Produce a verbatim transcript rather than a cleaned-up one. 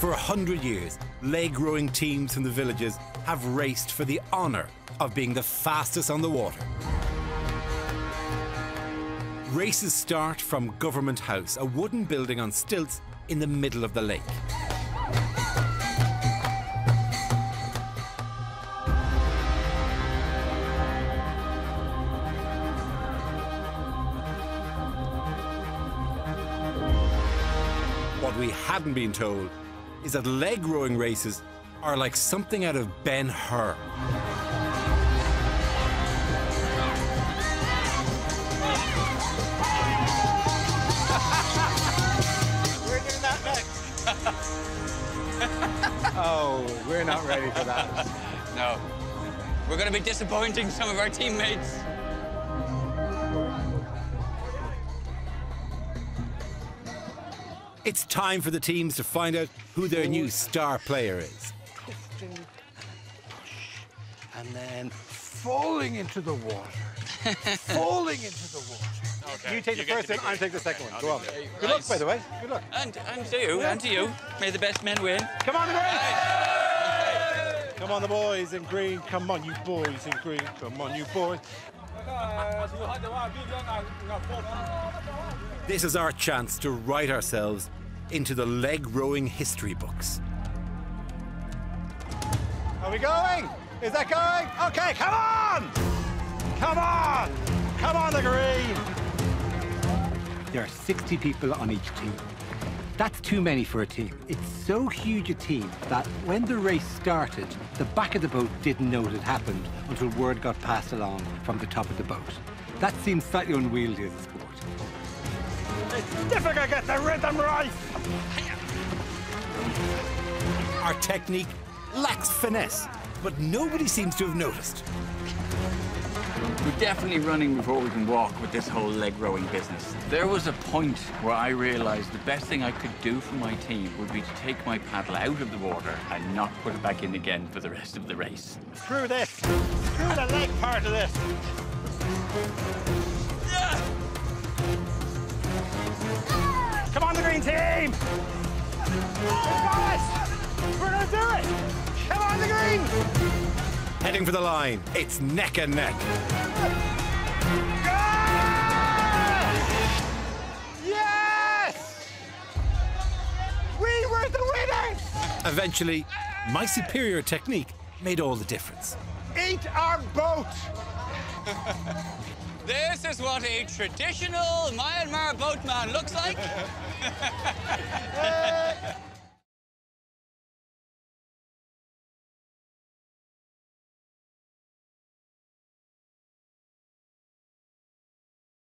For a hundred years, leg-rowing teams from the villages have raced for the honour of being the fastest on the water. Races start from Government House, a wooden building on stilts in the middle of the lake. What we hadn't been told is that leg rowing races are like something out of Ben-Hur. Oh, we're not ready for that. No. We're going to be disappointing some of our teammates. It's time for the teams to find out who their new star player is. Twisting, push, and then falling into the water. Falling into the water. Okay. You take you the first one, I take the second one. Go on. Good luck, by the way. Good luck. And, and to you, yeah. and to you. May the best men win. Come on, the boys! Hey! Come on, the boys in green. Come on, you boys in green. Come on, you boys. This is our chance to write ourselves into the leg-rowing history books. Are we going? Is that going? OK, come on! Come on! Come on, the green! There are sixty people on each team. That's too many for a team. It's so huge a team that when the race started, the back of the boat didn't know it had happened until word got passed along from the top of the boat. That seems slightly unwieldy as a sport. It's difficult to get the rhythm right! Our technique lacks finesse, but nobody seems to have noticed. We're definitely running before we can walk with this whole leg-rowing business. There was a point where I realised the best thing I could do for my team would be to take my paddle out of the water and not put it back in again for the rest of the race. Screw this! Screw the leg part of this! Yeah. Come on, the green team! Oh. We're gonna do it! Come on, the green! Heading for the line. It's neck and neck. Yes! We were the winners! Eventually, my superior technique made all the difference. Eat our boat! This is what a traditional Myanmar boatman looks like. uh...